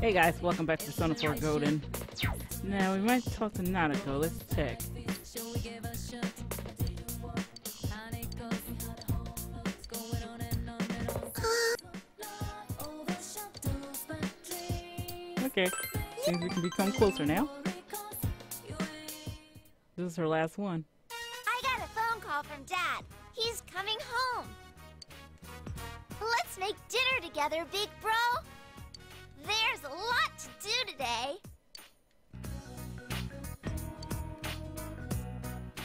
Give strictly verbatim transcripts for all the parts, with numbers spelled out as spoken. Hey guys, welcome back to Persona four Golden. Now we might talk to Nanako, let's check. Okay, seems we can become closer now. This is her last one. I got a phone call from Dad. He's coming home. Let's make dinner together, big bro. There's a lot to do today.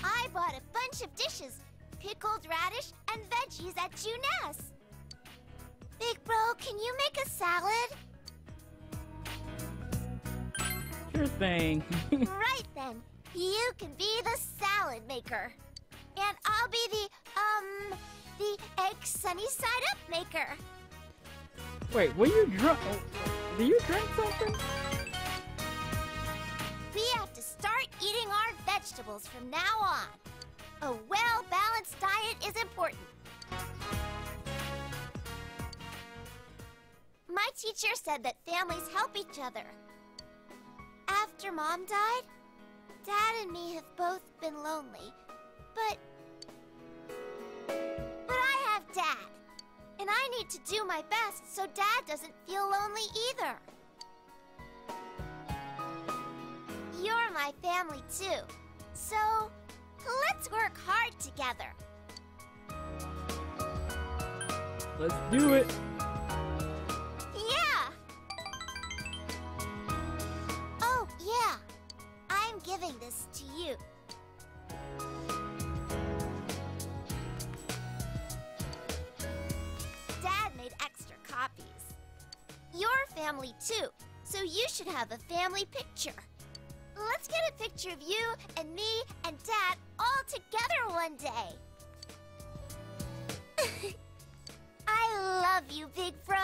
I bought a bunch of dishes, pickled radish and veggies at Junes. Big bro, can you make a salad? Sure thing. Right then, you can be the salad maker. And I'll be the, um, the egg sunny side up maker. Wait, were you drunk? Do you drink something? We have to start eating our vegetables from now on. A well-balanced diet is important. My teacher said that families help each other. After Mom died, Dad and me have both been lonely, but... But I have Dad. And I need to do my best so Dad doesn't feel lonely either. You're my family too, so let's work hard together. Let's do it. Yeah. Oh, yeah. I'm giving this to you. Family too, so you should have a family picture. Let's get a picture of you and me and Dad all together one day. I love you, big bro.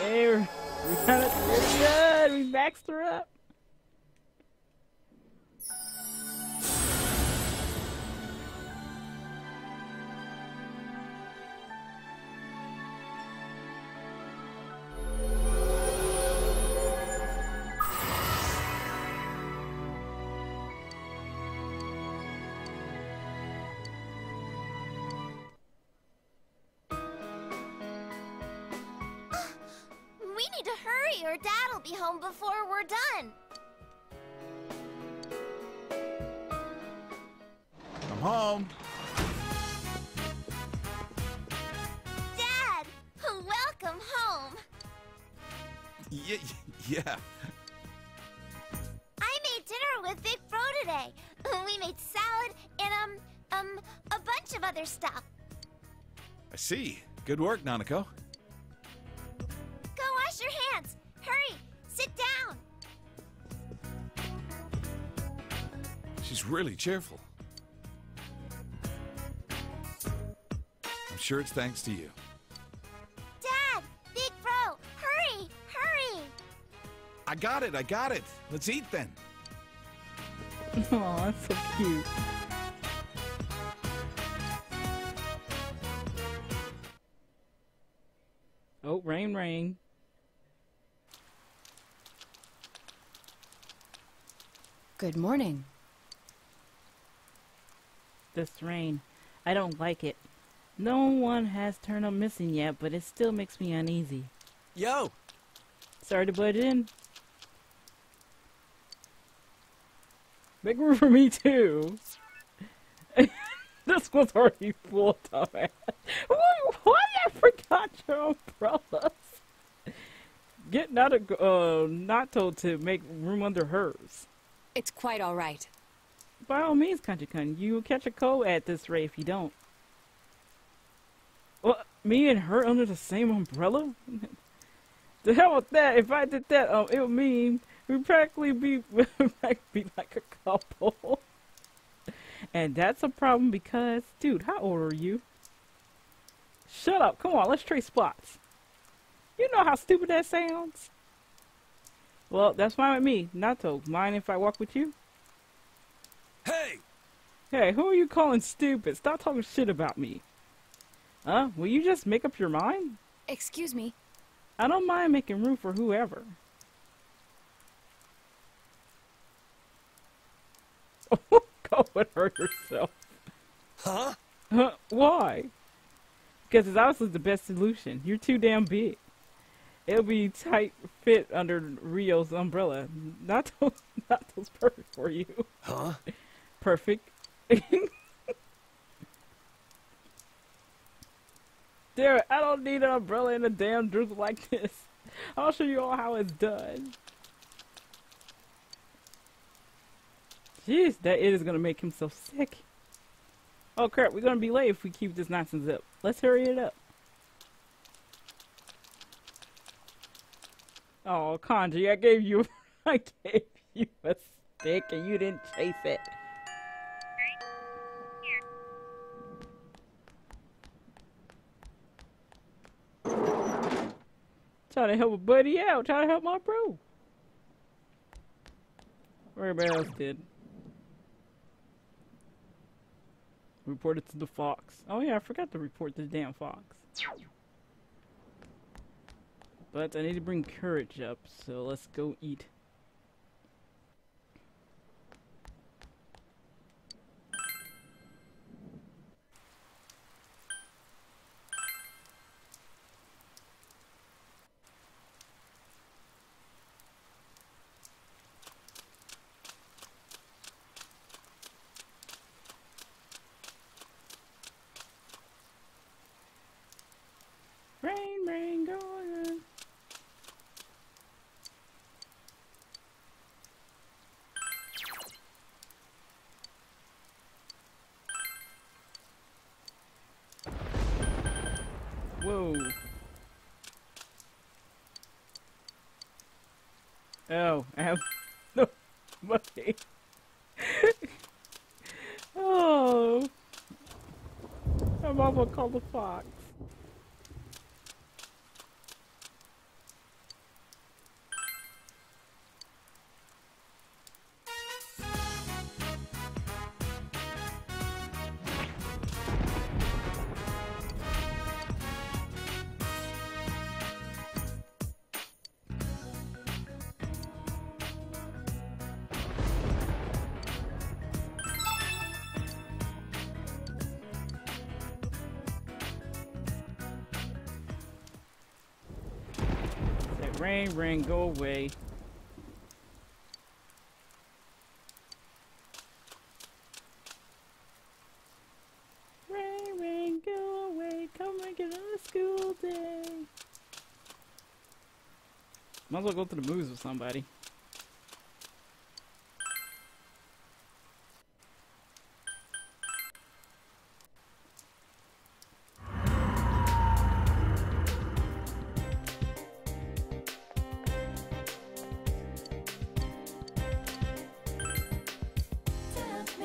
Hey, we got it pretty good. We maxed her up. To hurry or Dad'll be home before we're done. I'm home. Dad, welcome home. Yeah, yeah. I made dinner with Big Bro today. We made salad and um um a bunch of other stuff. I see. Good work, Nanako. She's really cheerful. I'm sure it's thanks to you. Dad! Big Bro! Hurry! Hurry! I got it! I got it! Let's eat then! Aw, that's so cute. Oh, rain, rain. Good morning. This rain. I don't like it. No one has turned up missing yet, but it still makes me uneasy. Yo! Sorry to butt in. Make room for me too. This one's already full, dumbass. Why, why I forgot your umbrellas? Get not a, uh, not told to make room under hers. It's quite alright. By all means, Kanji-kun, you will catch a cold at this rate if you don't. Well, me and her under the same umbrella? The hell with that! If I did that, um, it would mean we'd practically be, be like a couple. And that's a problem because, dude, how old are you? Shut up! Come on, let's trade spots. You know how stupid that sounds. Well, that's fine with me. Naoto, mind if I walk with you? Hey! Hey, who are you calling stupid? Stop talking shit about me. Huh? Will you just make up your mind? Excuse me. I don't mind making room for whoever. Go and hurt yourself. Huh? Huh? Why? Because it's obviously the best solution. You're too damn big. It'll be tight fit under Rio's umbrella. Not those, not those perfect for you. Huh? Perfect. Dear, I don't need an umbrella in a damn drizzle like this. I'll show you all how it's done. Jeez, that it is gonna make him so sick. Oh crap, we're gonna be late if we keep this nonsense up. Let's hurry it up. Oh, Kanji, I gave you, I gave you a stick and you didn't chase it. Trying to help a buddy out, trying to help my bro. Or everybody else did. Report it to the fox. Oh yeah, I forgot to report to the damn fox. But I need to bring courage up, so let's go eat. Whoa. Oh, I have no money. Oh. My mom will call the fox. Rain, rain, go away. Rain, rain, go away. Come and get another school day. Might as well go to the movies with somebody.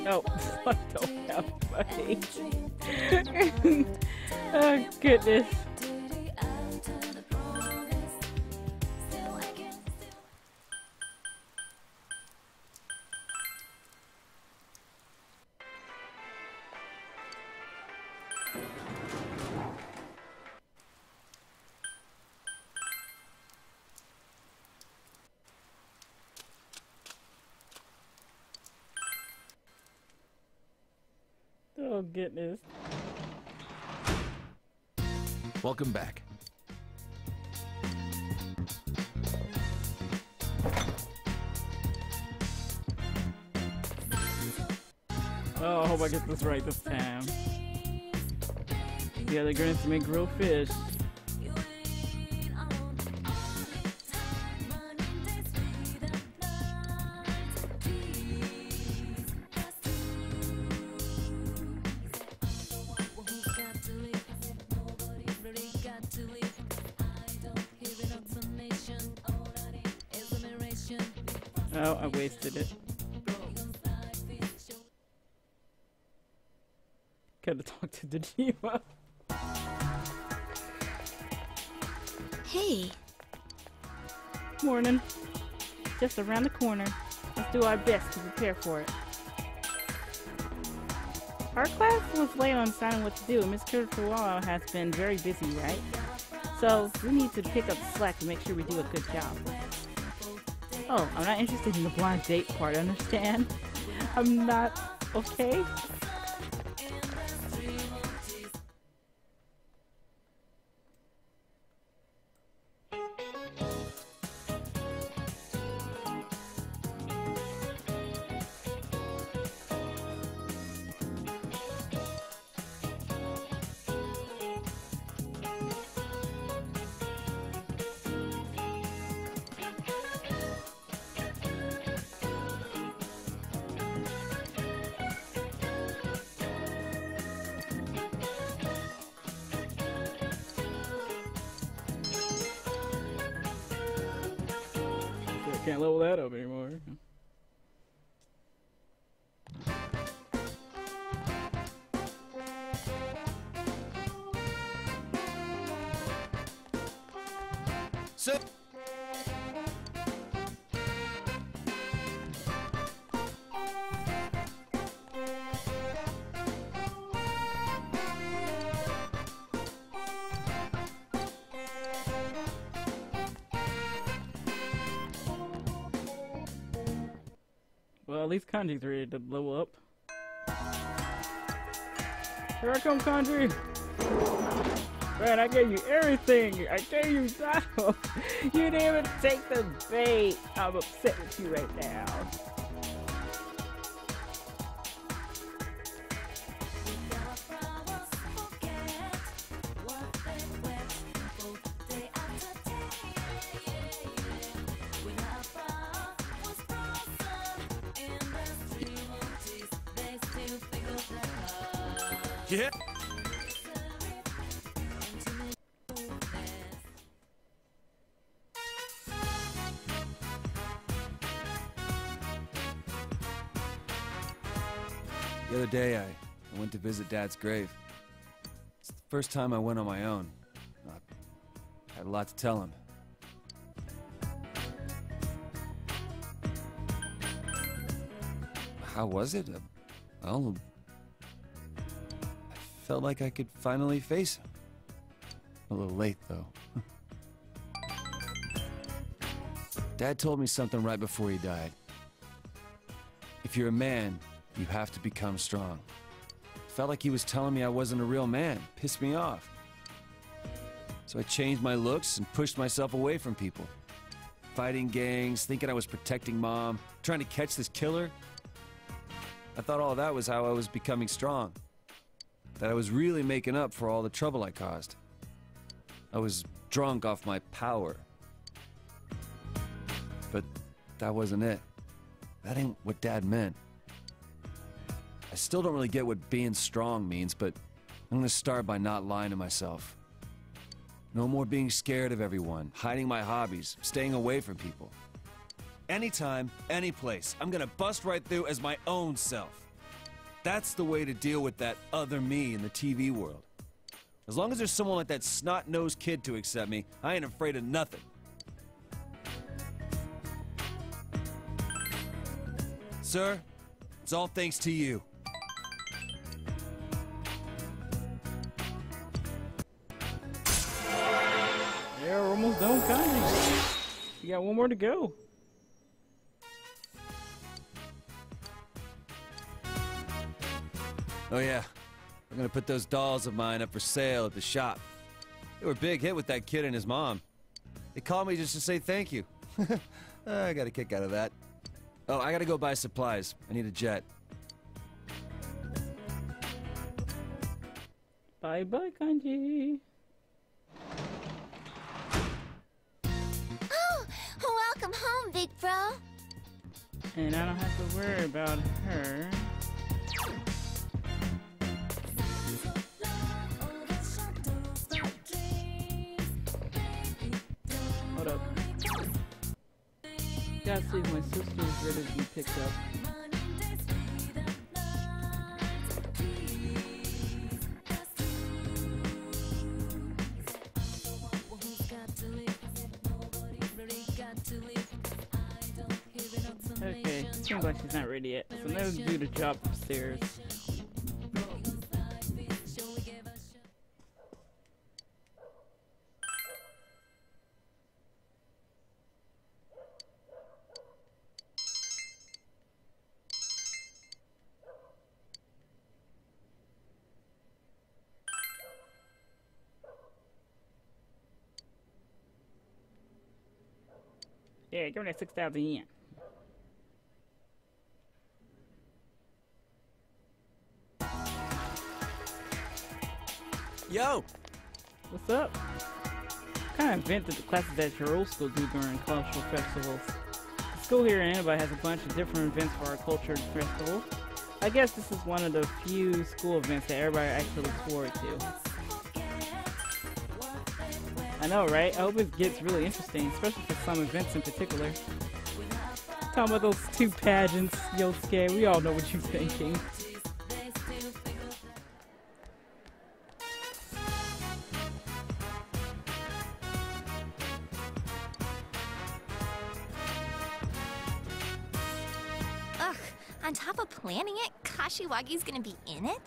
No, I don't have money. Oh, goodness. Oh, goodness. Welcome back. Oh, I hope I get this right this time. Yeah, they're going to make grilled fish. Oh, I wasted it. Gotta talk to Dojima. Hey. Morning. Just around the corner. Let's do our best to prepare for it. Her class was late on deciding what to do. Miss Kurokawa has been very busy, right? So we need to pick up slack and make sure we do a good job. Oh, I'm not interested in the blind date part, understand? I'm not okay. Can't level that up anymore. So well, at least Kanji's ready to blow up. Here I come, Kanji! Man, I gave you everything! I gave you that! You didn't even take the bait! I'm upset with you right now. Yeah. The other day, I, I went to visit Dad's grave. It's the first time I went on my own. I had a lot to tell him. How was it? Well, felt like I could finally face him. A little late, though. Dad told me something right before he died. If you're a man, you have to become strong. Felt like he was telling me I wasn't a real man. Pissed me off. So I changed my looks and pushed myself away from people. Fighting gangs, thinking I was protecting Mom, trying to catch this killer. I thought all that was how I was becoming strong. That I was really making up for all the trouble I caused. I was drunk off my power. But that wasn't it. That ain't what Dad meant. I still don't really get what being strong means, but I'm gonna start by not lying to myself. No more being scared of everyone, hiding my hobbies, staying away from people. Anytime, any place, I'm gonna bust right through as my own self. That's the way to deal with that other me in the T V world. As long as there's someone like that snot-nosed kid to accept me, I ain't afraid of nothing. Sir, it's all thanks to you. Yeah, we're almost done, Kanji. You got one more to go. Oh yeah, I'm gonna put those dolls of mine up for sale at the shop. They were a big hit with that kid and his mom. They called me just to say thank you. I got a kick out of that. Oh, I gotta go buy supplies. I need a jet. Bye bye, Kanji. Oh, welcome home, big bro. And I don't have to worry about her. Gotta see my sister's ready to be picked up. Okay, seems like she's not ready yet, so let's do the job upstairs. Yeah, give me that six thousand yen. Yo! What's up? Kind of invented the classes that your old school do during cultural festivals. The school here in Amba has a bunch of different events for our culture festivals. I guess this is one of the few school events that everybody actually looks forward to. I know, right? I hope it gets really interesting, especially for some events in particular. Talking about those two pageants, Yosuke, we all know what you're thinking. On top of planning it, Kashiwagi's gonna be in it?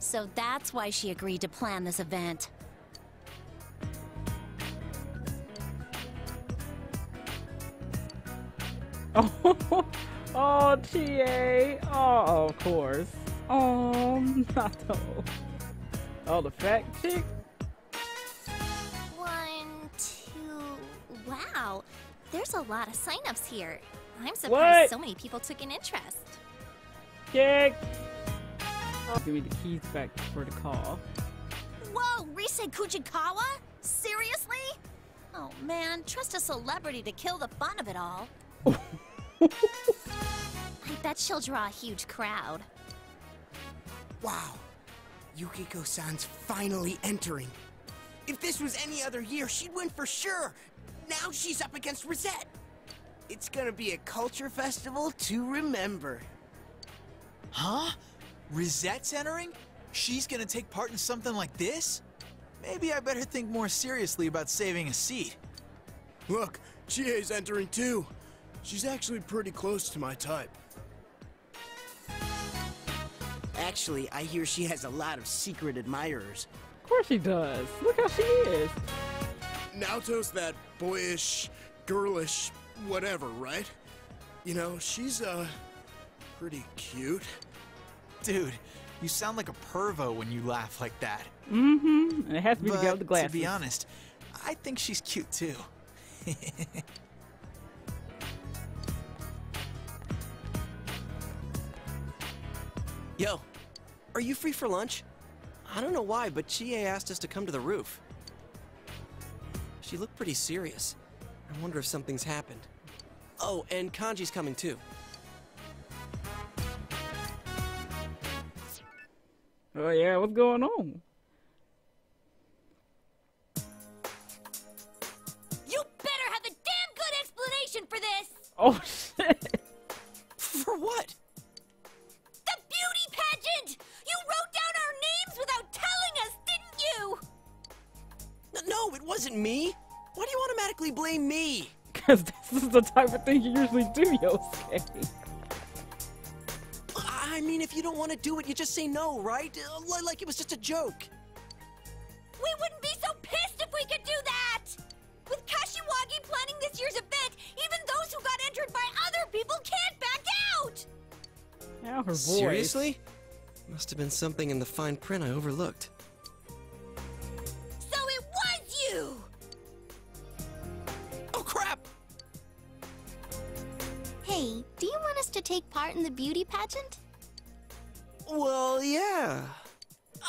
So that's why she agreed to plan this event. Oh, oh, Chie! Oh, of course. Oh, Naoto. Oh, the fat chick? One, two... Wow! There's a lot of sign-ups here. I'm surprised what? so many people took an interest. Kick! Give me the keys back for the call. Whoa, Rise Kujikawa? Seriously? Oh man, trust a celebrity to kill the fun of it all. I bet she'll draw a huge crowd. Wow, Yukiko-san's finally entering. If this was any other year, she'd win for sure. Now she's up against Rizette. It's gonna be a culture festival to remember. Huh? Rizette's entering? She's gonna take part in something like this? Maybe I better think more seriously about saving a seat. Look, Chie's entering too. She's actually pretty close to my type. Actually, I hear she has a lot of secret admirers. Of course she does. Look how she is. Naoto's that boyish, girlish, whatever, right? You know, she's, uh, pretty cute. Dude, you sound like a pervo when you laugh like that. Mm-hmm, and it has to be but, to get with the glasses. to be honest, I think she's cute, too. Yo, are you free for lunch? I don't know why, but Chie asked us to come to the roof. She looked pretty serious. I wonder if something's happened. Oh, and Kanji's coming too. Oh yeah, what's going on? You better have a damn good explanation for this! Oh shit! For what? The beauty pageant! You wrote down our names without telling us, didn't you? No, it wasn't me! Why do you automatically blame me? Because this is the type of thing you usually do, Yosuke. I mean, if you don't want to do it, you just say no, right? Like it was just a joke. We wouldn't be so pissed if we could do that! With Kashiwagi planning this year's event, even those who got entered by other people can't back out! Now her voice. Seriously? Must have been something in the fine print I overlooked. So it was you! Hey, do you want us to take part in the beauty pageant? Well, yeah.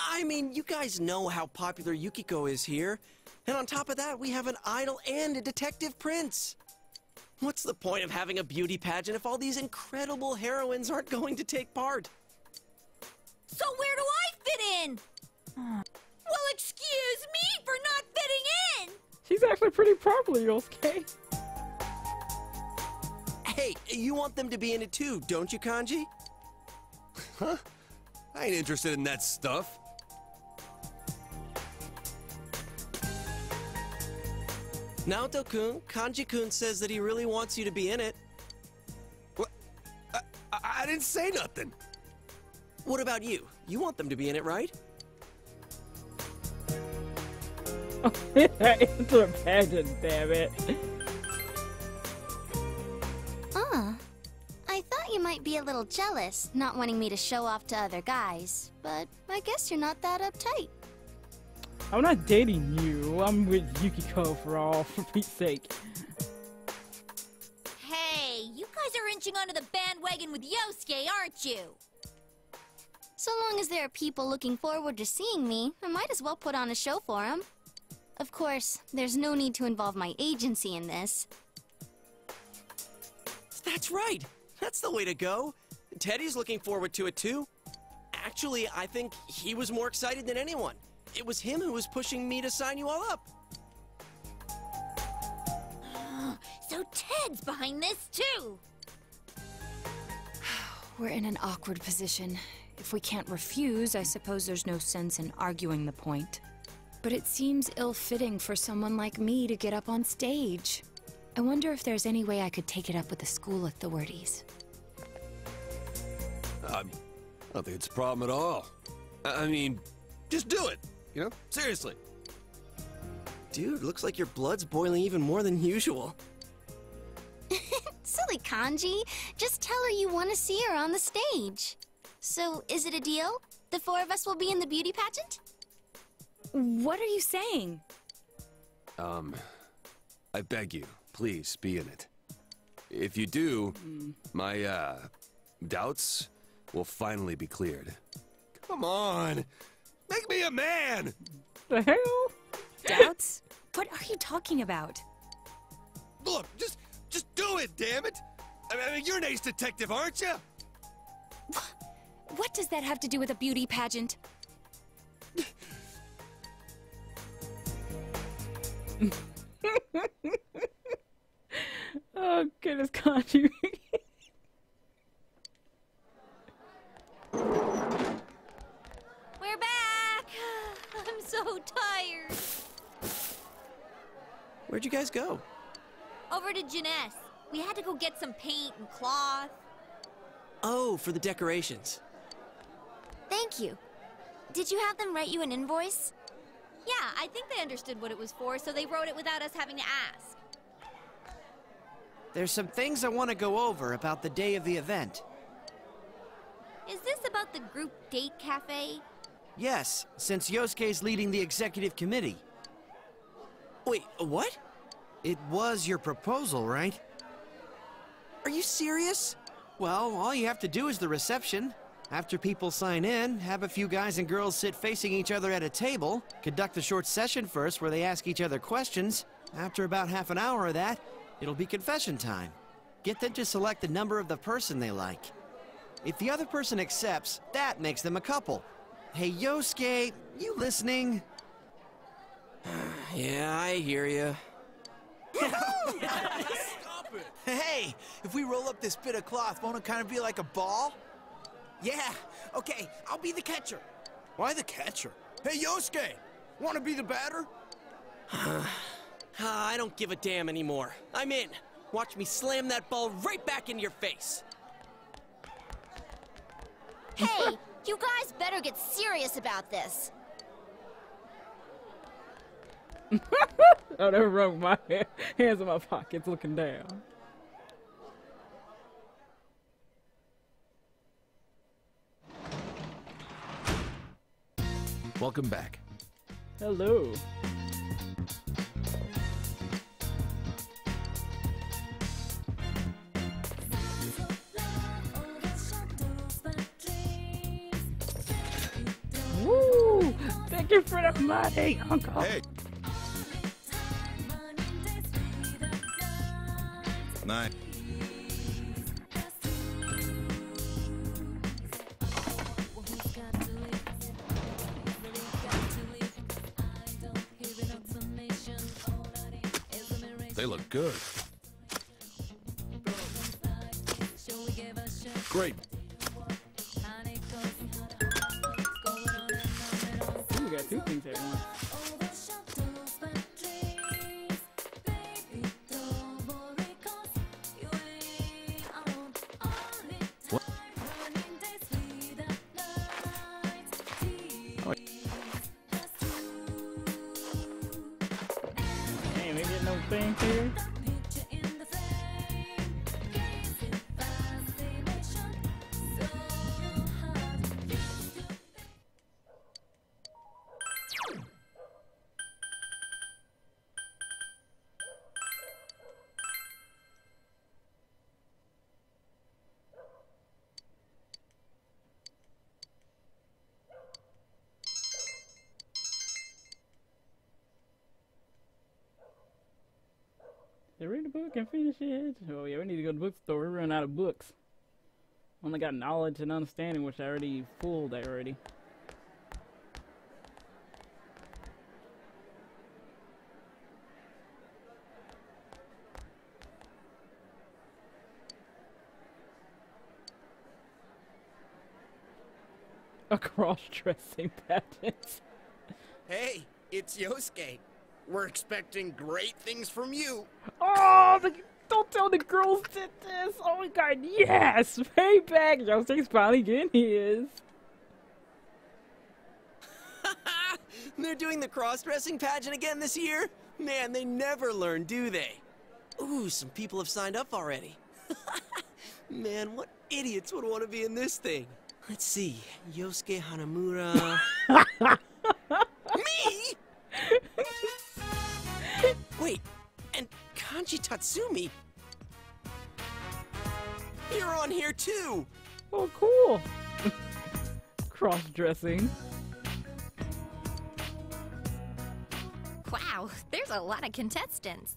I mean, you guys know how popular Yukiko is here. And on top of that, we have an idol and a detective prince. What's the point of having a beauty pageant if all these incredible heroines aren't going to take part? So where do I fit in? Well, excuse me for not fitting in! She's actually pretty popular, Yosuke. Hey, you want them to be in it too, don't you, Kanji? Huh? I ain't interested in that stuff. Naoto-kun, Kanji-kun says that he really wants you to be in it. What? I, I didn't say nothing. What about you? You want them to be in it, right? It's a pageant, damn it. Might be a little jealous, not wanting me to show off to other guys, but I guess you're not that uptight. I'm not dating you. I'm with Yukiko for all, for Pete's sake. are inching onto the bandwagon with Yosuke, aren't you? So long as there are people looking forward to seeing me, I might as well put on a show for them. Of course, there's no need to involve my agency in this. That's right! That's the way to go! Teddy's looking forward to it too. Actually, I think he was more excited than anyone. It was him who was pushing me to sign you all up. So Ted's behind this too! We're in an awkward position. If we can't refuse, I suppose there's no sense in arguing the point. But it seems ill-fitting for someone like me to get up on stage. I wonder if there's any way I could take it up with the school authorities. Um, I don't think it's a problem at all. I mean, just do it, you know? Seriously. Dude, looks like your blood's boiling even more than usual. Silly Kanji. Just tell her you want to see her on the stage. So, is it a deal? The four of us will be in the beauty pageant? What are you saying? Um, I beg you, please be in it. If you do, mm. my, uh, doubts will finally be cleared. Come on! Make me a man! The hell? Doubts? What are you talking about? Look, just, just do it, damn it! I mean, you're an ace detective, aren't you? What does that have to do with a beauty pageant? Oh, goodness, Kanji. We're back! I'm so tired. Where'd you guys go? Over to Junes. We had to go get some paint and cloth. Oh, for the decorations. Thank you. Did you have them write you an invoice? Yeah, I think they understood what it was for, so they wrote it without us having to ask. There's some things I want to go over about the day of the event. Is this about the group date cafe? Yes, since Yosuke's leading the executive committee. Wait, what? It was your proposal, right? Are you serious? Well, all you have to do is the reception. After people sign in, have a few guys and girls sit facing each other at a table, conduct a short session first where they ask each other questions. After about half an hour of that, it'll be confession time. Get them to select the number of the person they like. If the other person accepts, that makes them a couple. Hey, Yosuke, you listening? Yeah, I hear you. Stop it. Hey, if we roll up this bit of cloth, won't it kind of be like a ball? Yeah, okay, I'll be the catcher. Why the catcher? Hey, Yosuke, want to be the batter? uh, I don't give a damn anymore. I'm in. Watch me slam that ball right back into your face. Hey, you guys better get serious about this. Oh, that wrung my hand. Hands in my pockets looking down. Welcome back. Hello. Woo! Thank you for the money, Uncle. Hey. Nice. They look good. Great. Ooh, we got two things at once. So read the book and finish it. Oh yeah, we need to go to the bookstore. We're running out of books. Only got knowledge and understanding, which I already pulled already. A cross-dressing patent. Hey, it's Yosuke. We're expecting great things from you. Oh, the, don't tell the girls did this. Oh my god, yes! Payback! Yosuke's finally getting his. They're doing the cross-dressing pageant again this year? Man, they never learn, do they? Ooh, some people have signed up already. Man, what idiots would want to be in this thing? Let's see, Yosuke Hanamura... Me?! Wait, and Kanji Tatsumi? You're on here too! Oh, cool! Cross-dressing. Wow, there's a lot of contestants.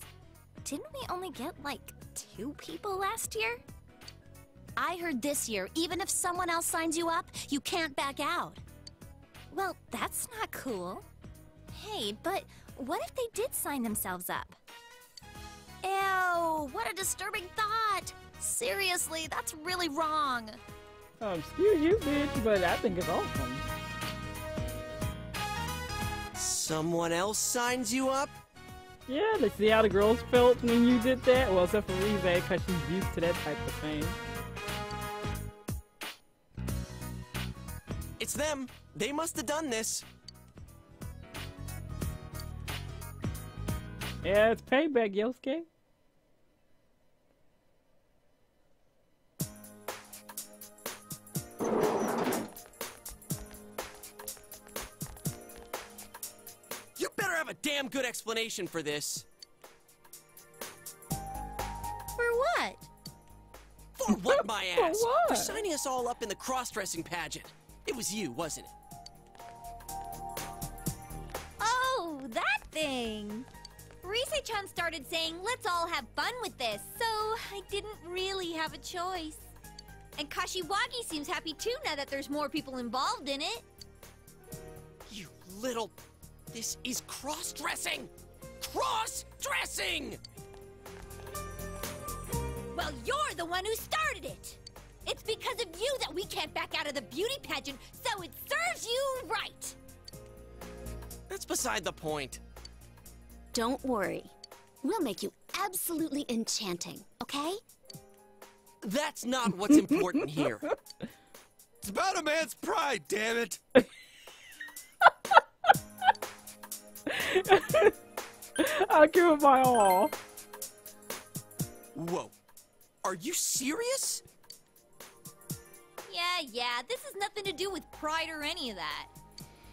Didn't we only get, like, two people last year? I heard this year, even if someone else signs you up, you can't back out. Well, that's not cool. Hey, but what if they did sign themselves up? Ew, what a disturbing thought! Seriously, that's really wrong. Oh, excuse you, bitch, but I think it's awesome. Someone else signs you up? Yeah, let's see how the girls felt when you did that. Well, except for Rise, because she's used to that type of thing. It's them. They must have done this. Yeah, it's payback, Yosuke. You better have a damn good explanation for this. For what? For what, my ass? For what? For signing us all up in the cross-dressing pageant. It was you, wasn't it? Oh, that thing! Rise-chan started saying, let's all have fun with this, so I didn't really have a choice. And Kashiwagi seems happy too now that there's more people involved in it. You little... This is cross-dressing! Cross-dressing! Well, you're the one who started it! It's because of you that we can't back out of the beauty pageant, so it serves you right! That's beside the point. Don't worry. We'll make you absolutely enchanting, okay? That's not what's important here. It's about a man's pride, damn it! I'll give it my all. Whoa. Are you serious? Yeah, yeah, this has nothing to do with pride or any of that.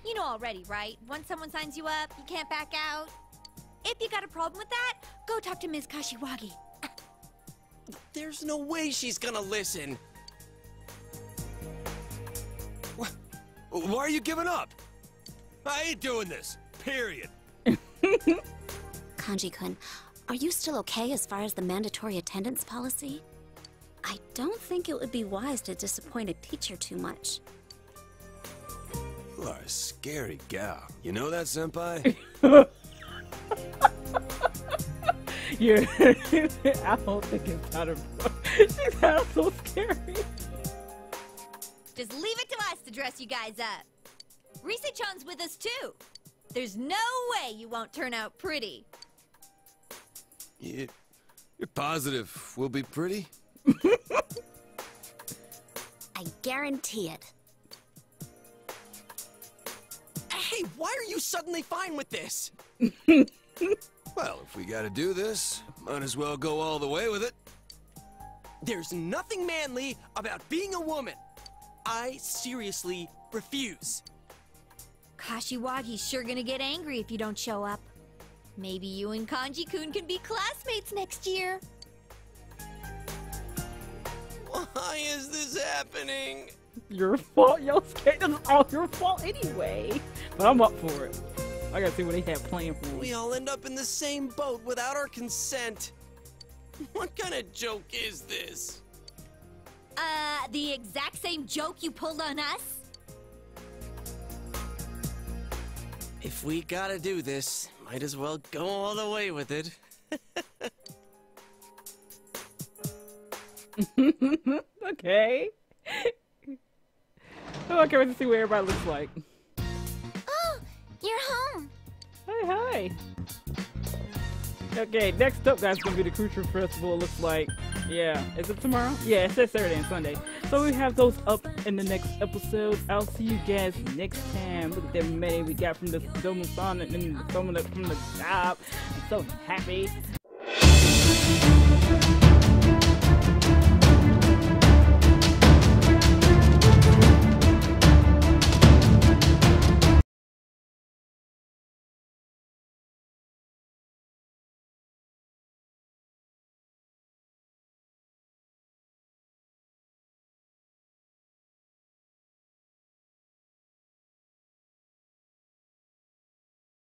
You know already, right? Once someone signs you up, you can't back out. If you got a problem with that, go talk to Miz Kashiwagi. There's no way she's gonna listen. Why, why are you giving up? I ain't doing this, period. Kanji-kun, are you still okay as far as the mandatory attendance policy? I don't think it would be wise to disappoint a teacher too much. You are a scary gal. You know that, senpai? You're... I don't think it's out of... She's not so scary. Just leave it to us to dress you guys up. Rise-chan's with us, too. There's no way you won't turn out pretty. Yeah, you're positive we'll be pretty? I guarantee it. Hey, why are you suddenly fine with this? Well, if we gotta do this, might as well go all the way with it. There's nothing manly about being a woman. I seriously refuse. Kashiwagi's sure gonna get angry if you don't show up. Maybe you and Kanji-kun can be classmates next year. Why is this happening? Your fault, Yosuke. This is all your fault anyway. But I'm up for it. I gotta see what they have planned for me. We all end up in the same boat without our consent. What kind of joke is this? Uh, the exact same joke you pulled on us? If we gotta do this, might as well go all the way with it. Okay. I'm okay with to see what everybody looks like. Oh, you're home. Hi, hi. Okay, next up, guys, gonna be the Crucial Festival. It looks like, yeah, is it tomorrow? Yeah, it says Saturday and Sunday. So we have those up in the next episode. I'll see you guys next time. Look at that many we got from the Doma Sonic and the Doma from the top. I'm so happy.